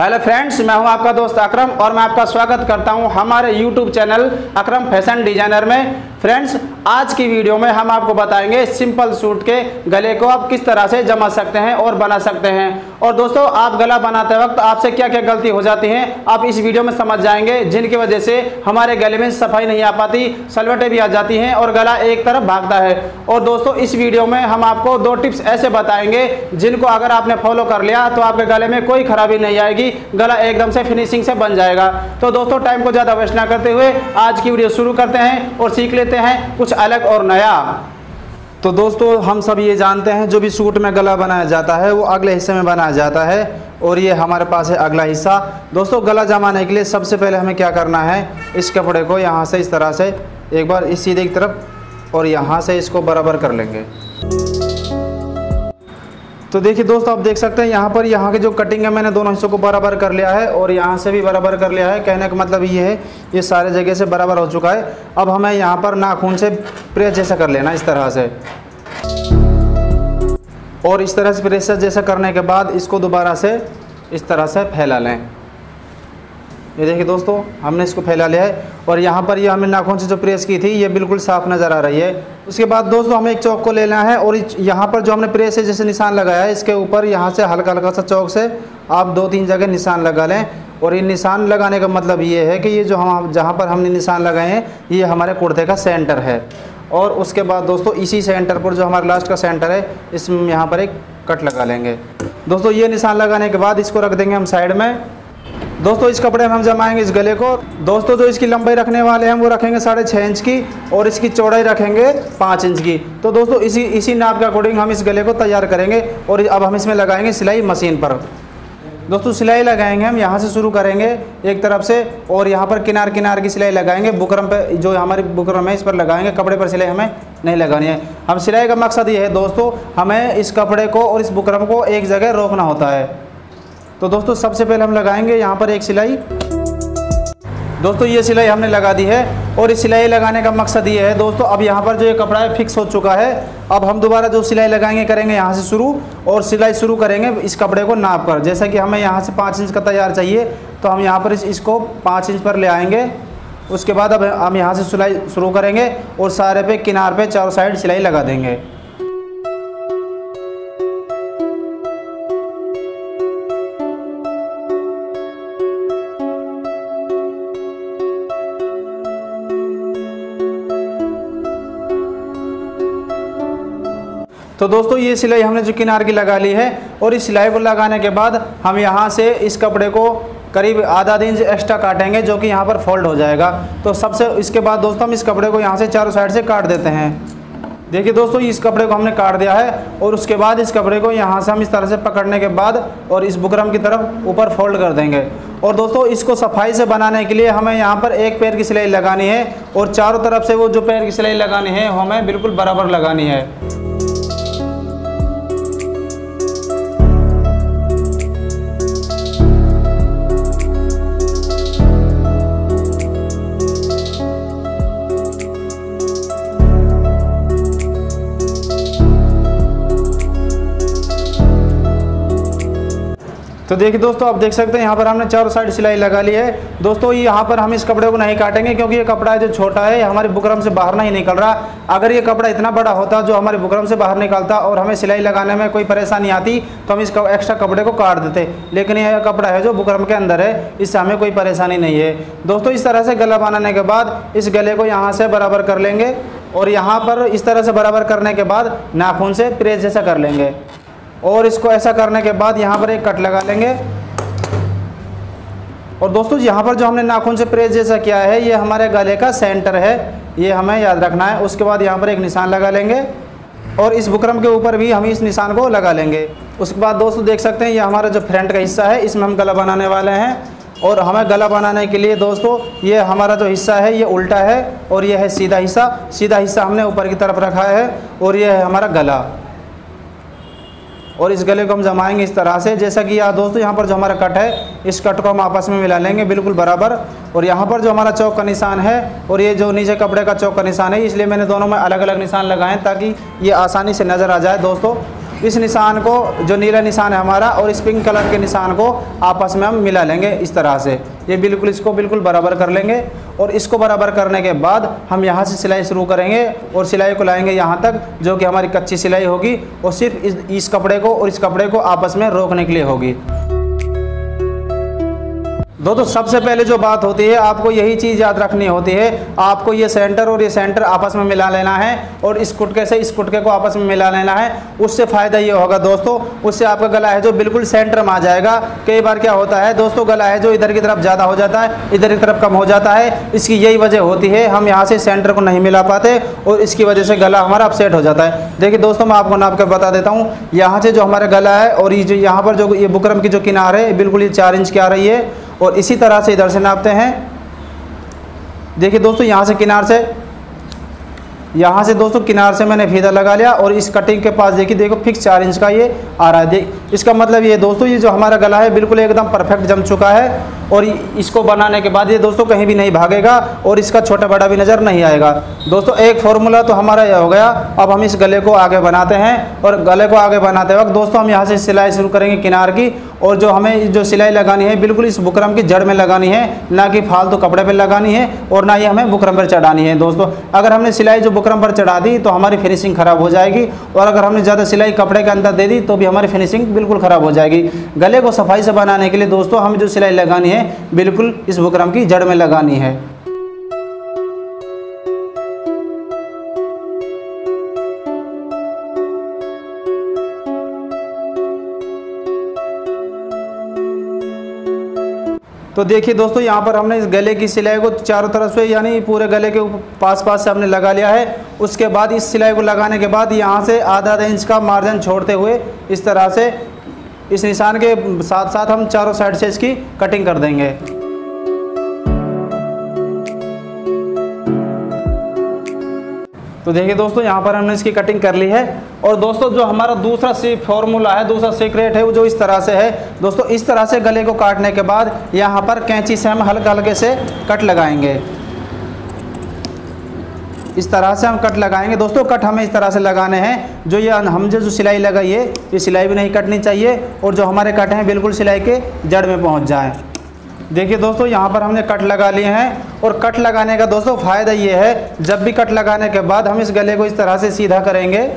Hello friends, मैं हूं आपका दोस्त अकरम और मैं आपका स्वागत करता हूं हमारे YouTube channel Akram fashion designer में। फ्रेंड्स, आज की वीडियो में हम आपको बताएंगे सिंपल सूट के गले को आप किस तरह से जमा सकते हैं और बना सकते हैं। और दोस्तों, आप गला बनाते वक्त आपसे क्या क्या गलती हो जाती है आप इस वीडियो में समझ जाएंगे, जिनकी वजह से हमारे गले में सफाई नहीं आ पाती, सलवटें भी आ जाती हैं और गला एक तरफ भागता है। और दोस्तों, इस वीडियो में हम आपको दो टिप्स ऐसे बताएंगे जिनको अगर आपने फॉलो कर लिया तो आपके गले में कोई खराबी नहीं आएगी, गला एकदम से फिनिशिंग से बन जाएगा। तो दोस्तों, टाइम को ज़्यादा वेस्ट ना करते हुए आज की वीडियो शुरू करते हैं और सीख लेते हैं कुछ अलग और नया। तो दोस्तों, हम सब ये जानते हैं जो भी सूट में गला बनाया जाता है वो अगले हिस्से में बनाया जाता है और ये हमारे पास है अगला हिस्सा। दोस्तों, गला जमाने के लिए सबसे पहले हमें क्या करना है, इस कपड़े को यहाँ से इस तरह से एक बार इस सीधे की तरफ और यहाँ से इसको बराबर कर लेंगे। तो देखिए दोस्तों, आप देख सकते हैं यहाँ पर यहाँ के जो कटिंग है मैंने दोनों हिस्सों को बराबर कर लिया है और यहाँ से भी बराबर कर लिया है। कहने का मतलब ये है ये सारे जगह से बराबर हो चुका है। अब हमें यहाँ पर नाखून से प्रेस जैसा कर लेना, इस तरह से। और इस तरह से प्रेस जैसा करने के बाद इसको दोबारा से इस तरह से फैला लें। ये देखिए दोस्तों, हमने इसको फैला लिया है और यहाँ पर ये हमने नाखून से जो प्रेस की थी ये बिल्कुल साफ नज़र आ रही है। उसके बाद दोस्तों, हमें एक चौक को लेना है और यहाँ पर जो हमने प्रेस से जैसे निशान लगाया है इसके ऊपर यहाँ से हल्का हल्का सा चौक से आप 2-3 जगह निशान लगा लें। और ये निशान लगाने का मतलब ये है कि ये जो हम जहाँ पर हमने निशान लगाए हैं ये हमारे कुर्ते का सेंटर है। और उसके बाद दोस्तों, इसी सेंटर पर जो हमारा लास्ट का सेंटर है इसमें यहाँ पर एक कट लगा लेंगे। दोस्तों, ये निशान लगाने के बाद इसको रख देंगे हम साइड में। दोस्तों, इस कपड़े में हम जमाएंगे इस गले को। दोस्तों, जो इसकी लंबाई रखने वाले हैं वो रखेंगे 6.5 इंच की और इसकी चौड़ाई रखेंगे 5 इंच की। तो दोस्तों, इसी नाप के अकॉर्डिंग हम इस गले को तैयार करेंगे। और अब हम इसमें लगाएंगे सिलाई मशीन पर। दोस्तों, सिलाई लगाएंगे हम यहाँ से शुरू करेंगे एक तरफ से और यहाँ पर किनार किनार की सिलाई लगाएंगे। बुकरम पर जो हमारी बुकरम है इस पर लगाएंगे, कपड़े पर सिलाई हमें नहीं लगानी है। हम सिलाई का मकसद ये है दोस्तों, हमें इस कपड़े को और इस बुकरम को एक जगह रोकना होता है। तो दोस्तों, सबसे पहले हम लगाएंगे यहाँ पर एक सिलाई। दोस्तों, ये सिलाई हमने लगा दी है और इस सिलाई लगाने का मकसद ये है दोस्तों, अब यहाँ पर जो ये कपड़ा है फिक्स हो चुका है। अब हम दोबारा जो सिलाई लगाएंगे करेंगे यहाँ से शुरू और सिलाई शुरू करेंगे इस कपड़े को नाप कर। जैसा कि हमें यहाँ से 5 इंच का तैयार चाहिए तो हम यहाँ पर इसको 5 इंच पर ले आएंगे। उसके बाद अब हम यहाँ से सिलाई शुरू करेंगे और सारे पे किनार पर चारों साइड सिलाई लगा देंगे। तो दोस्तों, ये सिलाई हमने जो किनार की लगा ली है और इस सिलाई को लगाने के बाद हम यहाँ से इस कपड़े को करीब आधा इंच एक्स्ट्रा काटेंगे जो कि यहाँ पर फोल्ड हो जाएगा। तो सबसे इसके बाद दोस्तों, हम इस कपड़े को यहाँ से चारों साइड से काट देते हैं। देखिए दोस्तों, इस कपड़े को हमने काट दिया है और उसके बाद इस कपड़े को यहाँ से हम इस तरह से पकड़ने के बाद और इस बुकरम की तरफ ऊपर फोल्ड कर देंगे। और दोस्तों, इसको सफाई से बनाने के लिए हमें यहाँ पर एक पैर की सिलाई लगानी है और चारों तरफ से वो जो पैर की सिलाई लगानी है हमें बिल्कुल बराबर लगानी है। तो देखिए दोस्तों, आप देख सकते हैं यहाँ पर हमने चारों साइड सिलाई लगा ली है। दोस्तों, यहाँ पर हम इस कपड़े को नहीं काटेंगे क्योंकि ये कपड़ा जो छोटा है हमारे बुकरम से बाहर नहीं निकल रहा। अगर ये कपड़ा इतना बड़ा होता जो हमारे बुकरम से बाहर निकलता और हमें सिलाई लगाने में कोई परेशानी आती तो हम इस एक्स्ट्रा कपड़े को काट देते, लेकिन यह कपड़ा है जो बुकरम के अंदर है, इससे हमें कोई परेशानी नहीं है। दोस्तों, इस तरह से गला बनाने के बाद इस गले को यहाँ से बराबर कर लेंगे और यहाँ पर इस तरह से बराबर करने के बाद नाखून से प्रेस जैसा कर लेंगे। और इसको ऐसा करने के बाद यहाँ पर एक कट लगा लेंगे। और दोस्तों, यहाँ पर जो हमने नाखून से प्रेस जैसा किया है ये हमारे गले का सेंटर है, ये हमें याद रखना है। उसके बाद यहाँ पर एक निशान लगा लेंगे और इस बुकरम के ऊपर भी हम इस निशान को लगा लेंगे। उसके बाद दोस्तों, देख सकते हैं ये हमारा जो फ्रंट का हिस्सा है इसमें हम गला बनाने वाले हैं। और हमें गला बनाने के लिए दोस्तों, ये हमारा जो हिस्सा है ये उल्टा है और यह है सीधा हिस्सा। सीधा हिस्सा हमने ऊपर की तरफ रखा है और यह है हमारा गला। और इस गले को हम जमाएंगे इस तरह से। जैसा कि यहाँ दोस्तों, यहाँ पर जो हमारा कट है इस कट को हम आपस में मिला लेंगे बिल्कुल बराबर। और यहाँ पर जो हमारा चौक का निशान है और ये जो नीचे कपड़े का चौक का निशान है, इसलिए मैंने दोनों में अलग अलग निशान लगाए ताकि ये आसानी से नज़र आ जाए। दोस्तों, इस निशान को, जो नीला निशान है हमारा, और इस पिंक कलर के निशान को आपस में हम मिला लेंगे इस तरह से। ये बिल्कुल इसको बिल्कुल बराबर कर लेंगे और इसको बराबर करने के बाद हम यहाँ से सिलाई शुरू करेंगे और सिलाई को लाएंगे यहाँ तक, जो कि हमारी कच्ची सिलाई होगी और सिर्फ इस कपड़े को और इस कपड़े को आपस में रोकने के लिए होगी। दोस्तों सबसे पहले जो बात होती है, आपको यही चीज़ याद रखनी होती है, आपको ये सेंटर और ये सेंटर आपस में मिला लेना है और इस कुटके से इस कुटके को आपस में मिला लेना है। उससे फ़ायदा ये होगा दोस्तों, उससे आपका गला है जो बिल्कुल सेंटर में आ जाएगा। कई बार क्या होता है दोस्तों, गला है जो इधर की तरफ ज़्यादा हो जाता है, इधर की तरफ कम हो जाता है। इसकी यही वजह होती है, हम यहाँ से सेंटर को नहीं मिला पाते और इसकी वजह से गला हमारा अपसेट हो जाता है। देखिए दोस्तों, मैं आपको नाप कर बता देता हूँ। यहाँ से जो हमारा गला है और ये जो यहाँ पर जो ये बुकरम की जो किनार है, बिल्कुल ये 4 इंच की आ रही है और इसी तरह से इधर से नापते हैं। देखिए दोस्तों, यहाँ से किनार से, यहाँ से दोस्तों किनार से मैंने फीदा लगा लिया और इस कटिंग के पास देखिए, देखो फिक्स 4 इंच का ये आ रहा है। देख, इसका मतलब ये दोस्तों, ये जो हमारा गला है बिल्कुल एकदम परफेक्ट जम चुका है और इसको बनाने के बाद ये दोस्तों कहीं भी नहीं भागेगा और इसका छोटा बड़ा भी नज़र नहीं आएगा। दोस्तों एक फार्मूला तो हमारा यह हो गया। अब हम इस गले को आगे बनाते हैं और गले को आगे बनाते वक्त दोस्तों हम यहाँ से सिलाई शुरू करेंगे किनार की, और जो हमें जो सिलाई लगानी है बिल्कुल इस बुकरम की जड़ में लगानी है, ना कि फालतू कपड़े पर लगानी है और ना ही हमें बुकरम पर चढ़ानी है। दोस्तों अगर हमने सिलाई जो बुकरम पर चढ़ा दी तो हमारी फिनिशिंग ख़राब हो जाएगी, और अगर हमने ज़्यादा सिलाई कपड़े के अंदर दे दी तो भी हमारी फिनिशिंग बिल्कुल ख़राब हो जाएगी। गले को सफाई से बनाने के लिए दोस्तों हमें जो सिलाई लगानी है बिल्कुल इस बुकरम की जड़ में लगानी है। तो देखिए दोस्तों, यहाँ पर हमने इस गले की सिलाई को चारों तरफ से, यानी पूरे गले के पास पास से हमने लगा लिया है। उसके बाद इस सिलाई को लगाने के बाद यहाँ से आधा इंच का मार्जिन छोड़ते हुए इस तरह से इस निशान के साथ साथ हम चारों साइड से इसकी कटिंग कर देंगे। तो देखिए दोस्तों, यहाँ पर हमने इसकी कटिंग कर ली है। और दोस्तों जो हमारा दूसरा फॉर्मूला है, दूसरा सीक्रेट है, वो जो इस तरह से है दोस्तों। इस तरह से गले को काटने के बाद यहाँ पर कैंची से हम हल्के हल्के से कट लगाएंगे। इस तरह से हम कट लगाएंगे दोस्तों। कट हमें इस तरह से लगाने हैं, जो ये हम जो सिलाई लगाई है ये सिलाई भी नहीं कटनी चाहिए, और जो हमारे कट हैं बिल्कुल सिलाई के जड़ में पहुंच जाएं। देखिए दोस्तों, यहाँ पर हमने कट लगा लिए हैं। और कट लगाने का दोस्तों फ़ायदा ये है, जब भी कट लगाने के बाद हम इस गले को इस तरह से सीधा करेंगे,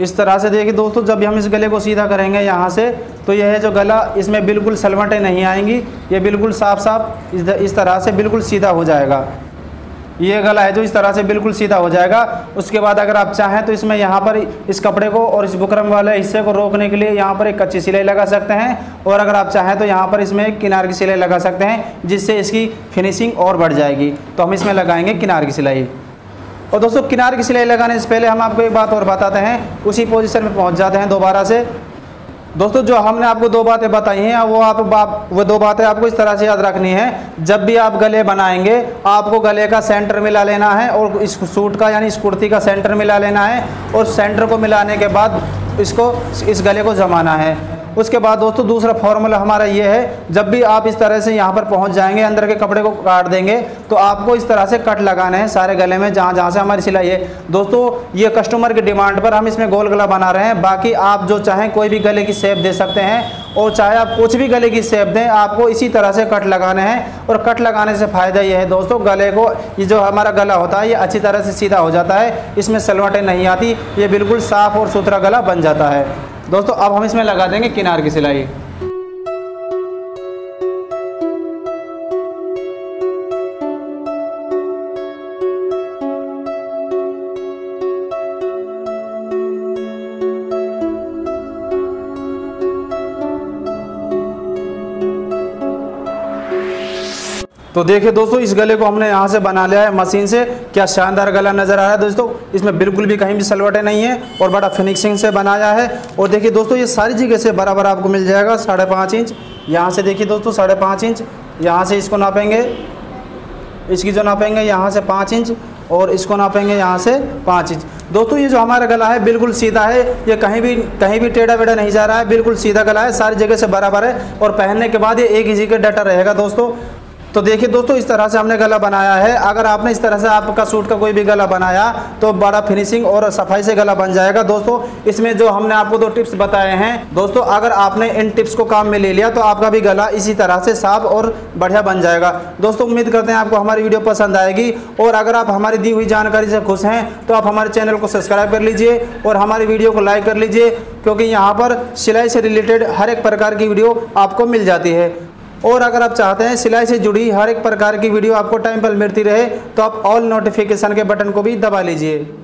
इस तरह से। देखिए दोस्तों, जब हम इस गले को सीधा करेंगे यहाँ से, तो यह है जो गला, इसमें बिल्कुल सलवटें नहीं आएंगी, ये बिल्कुल साफ साफ इस तरह से बिल्कुल सीधा हो जाएगा। ये गला है जो इस तरह से बिल्कुल सीधा हो जाएगा। उसके बाद अगर आप चाहें तो इसमें यहाँ पर इस कपड़े को और इस बुकरम वाले हिस्से को रोकने के लिए यहाँ पर एक कच्ची सिलाई लगा सकते हैं, और अगर आप चाहें तो यहाँ पर इसमें एक किनार की सिलाई लगा सकते हैं, जिससे इसकी फिनिशिंग और बढ़ जाएगी। तो हम इसमें लगाएंगे किनार की सिलाई। और दोस्तों किनार की सिलाई लगाने से पहले हम आपको एक बात और बताते हैं। उसी पोजिशन में पहुँच जाते हैं दोबारा से। दोस्तों जो हमने आपको दो बातें बताई हैं, वो दो बातें आपको इस तरह से याद रखनी है। जब भी आप गले बनाएंगे, आपको गले का सेंटर मिला लेना है और इस सूट का, यानी इस कुर्ती का सेंटर मिला लेना है, और सेंटर को मिलाने के बाद इसको, इस गले को जमाना है। उसके बाद दोस्तों दूसरा फार्मूला हमारा ये है, जब भी आप इस तरह से यहाँ पर पहुँच जाएंगे, अंदर के कपड़े को काट देंगे, तो आपको इस तरह से कट लगाने हैं सारे गले में, जहाँ जहाँ से हमारी सिलाई है। दोस्तों ये कस्टमर की डिमांड पर हम इसमें गोल गला बना रहे हैं, बाकी आप जो चाहें कोई भी गले की शेप दे सकते हैं, और चाहे आप कुछ भी गले की शेप दें, आपको इसी तरह से कट लगाने हैं। और कट लगाने से फ़ायदा यह है दोस्तों, गले को, ये जो हमारा गला होता है ये अच्छी तरह से सीधा हो जाता है, इसमें सलवटें नहीं आती, ये बिल्कुल साफ़ और सुथरा गला बन जाता है। दोस्तों अब हम इसमें लगा देंगे किनार की सिलाई। तो देखिए दोस्तों, इस गले को हमने यहाँ से बना लिया है मशीन से। क्या शानदार गला नज़र आ रहा है दोस्तों, इसमें बिल्कुल भी कहीं भी सलवटें नहीं है और बड़ा फिनिशिंग से बनाया है। और देखिए दोस्तों, ये सारी जगह से बराबर आपको मिल जाएगा 5.5 इंच। यहाँ से देखिए दोस्तों 5.5 इंच, यहाँ से इसको नापेंगे, इसकी जो नापेंगे यहाँ से 5 इंच, और इसको नापेंगे यहाँ से 5 इंच। दोस्तों ये जो हमारा गला है बिल्कुल सीधा है, ये कहीं भी टेढ़ा वेढ़ा नहीं जा रहा है, बिल्कुल सीधा गला है, सारी जगह से बराबर है, और पहनने के बाद ये एक ही जगह डटा रहेगा दोस्तों। तो देखिए दोस्तों, इस तरह से हमने गला बनाया है। अगर आपने इस तरह से आपका सूट का कोई भी गला बनाया तो बड़ा फिनिशिंग और सफाई से गला बन जाएगा। दोस्तों इसमें जो हमने आपको 2 टिप्स बताए हैं, दोस्तों अगर आपने इन टिप्स को काम में ले लिया तो आपका भी गला इसी तरह से साफ और बढ़िया बन जाएगा। दोस्तों उम्मीद करते हैं आपको हमारी वीडियो पसंद आएगी, और अगर आप हमारी दी हुई जानकारी से खुश हैं तो आप हमारे चैनल को सब्सक्राइब कर लीजिए और हमारी वीडियो को लाइक कर लीजिए, क्योंकि यहाँ पर सिलाई से रिलेटेड हर एक प्रकार की वीडियो आपको मिल जाती है। और अगर आप चाहते हैं सिलाई से जुड़ी हर एक प्रकार की वीडियो आपको टाइम पर मिलती रहे तो आप ऑल नोटिफिकेशन के बटन को भी दबा लीजिए।